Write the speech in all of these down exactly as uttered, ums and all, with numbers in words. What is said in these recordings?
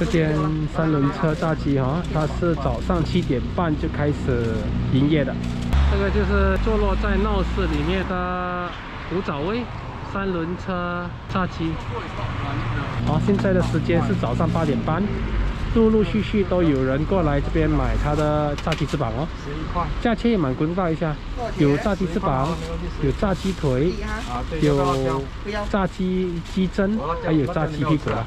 这间三轮车大集哈，它是早上七点半就开始营业的。这个就是坐落在闹市里面的古早味三轮车大集。好，现在的时间是早上八点半。 陆陆续续都有人过来这边买它的炸鸡翅膀哦，价钱也蛮公道一下，有炸鸡翅膀，有炸鸡腿，有炸鸡鸡胗，还有炸鸡屁股啊。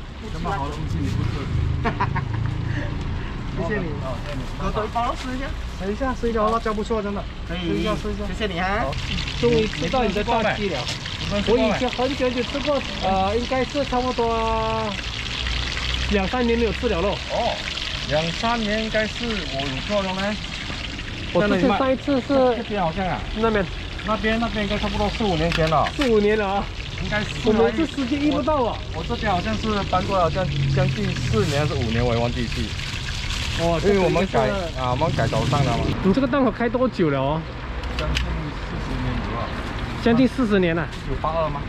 谢谢你，我等包试一下，等一下试一下，辣椒不错，真的，可以试一下试一下。谢谢你啊，终于吃到你的炸鸡了，我以前很久就吃过，呃，应该是差不多。 两三年没有吃了喽。哦，两三年应该是我有做了呢。我之前上一次是这边好像啊，那边那边那边应该差不多四五年前了。四五年了啊，应该是。我们这时间遇不到啊。我这边好像是搬过来，好像将近四年还是五年，我也忘记去。哦，因为我们改啊，我们改早上了嘛。你这个档口开多久了哦？将近四十年左右。将近四十年了。一九八二吗？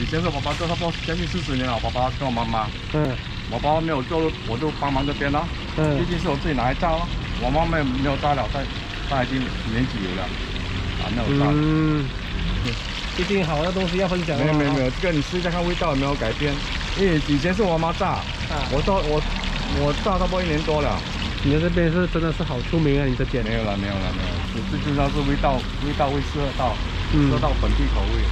以前是我爸爸做，差不多将近四十年了。我爸爸跟我妈妈。嗯。 我爸爸没有做，我就帮忙这边了。嗯，毕竟是我自己拿来炸了，我妈妈没有炸了，她她已经年纪有了，啊，没有炸了。嗯，毕竟好的东西要分享。没有没有没有，这个你试一下看味道有没有改变。因为以前是我妈炸，我做我我炸差不多一年多了。你这边是真的是好出名啊！你这边没有了没有了没有，最重要是味道味道会适合到适合到本地口味。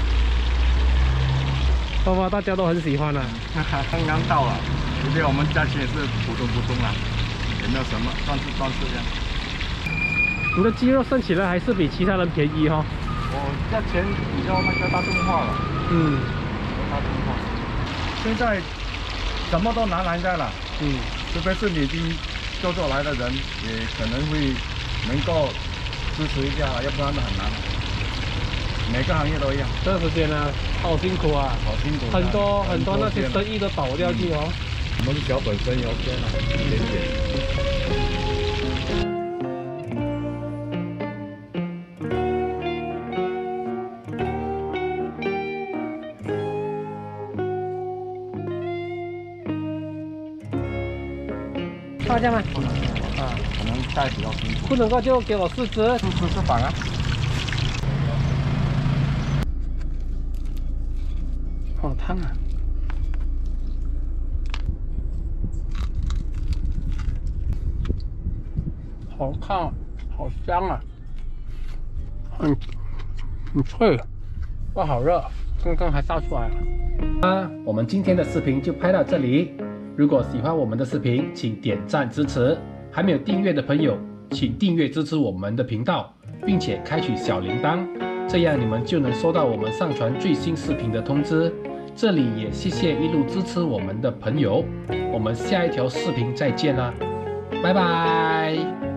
爸爸大家都很喜欢啊。刚刚到了。 今天我们价钱也是普通普通啦，也没有什么，算是算是这样。你的鸡肉算起来还是比其他人便宜哈、哦。我价钱比较那个大众化了。嗯，大众化。现在什么都拿来的了。嗯，除非是你已经做做来的人，也可能会能够支持一下，要不然很难。每个行业都一样。这段时间呢，好辛苦啊，好辛苦、啊。很多很多那些生意都倒掉去哦。嗯 我们小本生意 OK 啦，一点点。大家吗？不能啊，可能带比较辛苦。不能够就给我四只，四只翅膀啊。好烫啊！ 好看，好香啊！很很脆，哇，好热，刚刚还炸出来了。那我们今天的视频就拍到这里。如果喜欢我们的视频，请点赞支持；还没有订阅的朋友，请订阅支持我们的频道，并且开启小铃铛，这样你们就能收到我们上传最新视频的通知。这里也谢谢一路支持我们的朋友，我们下一条视频再见啦，拜拜。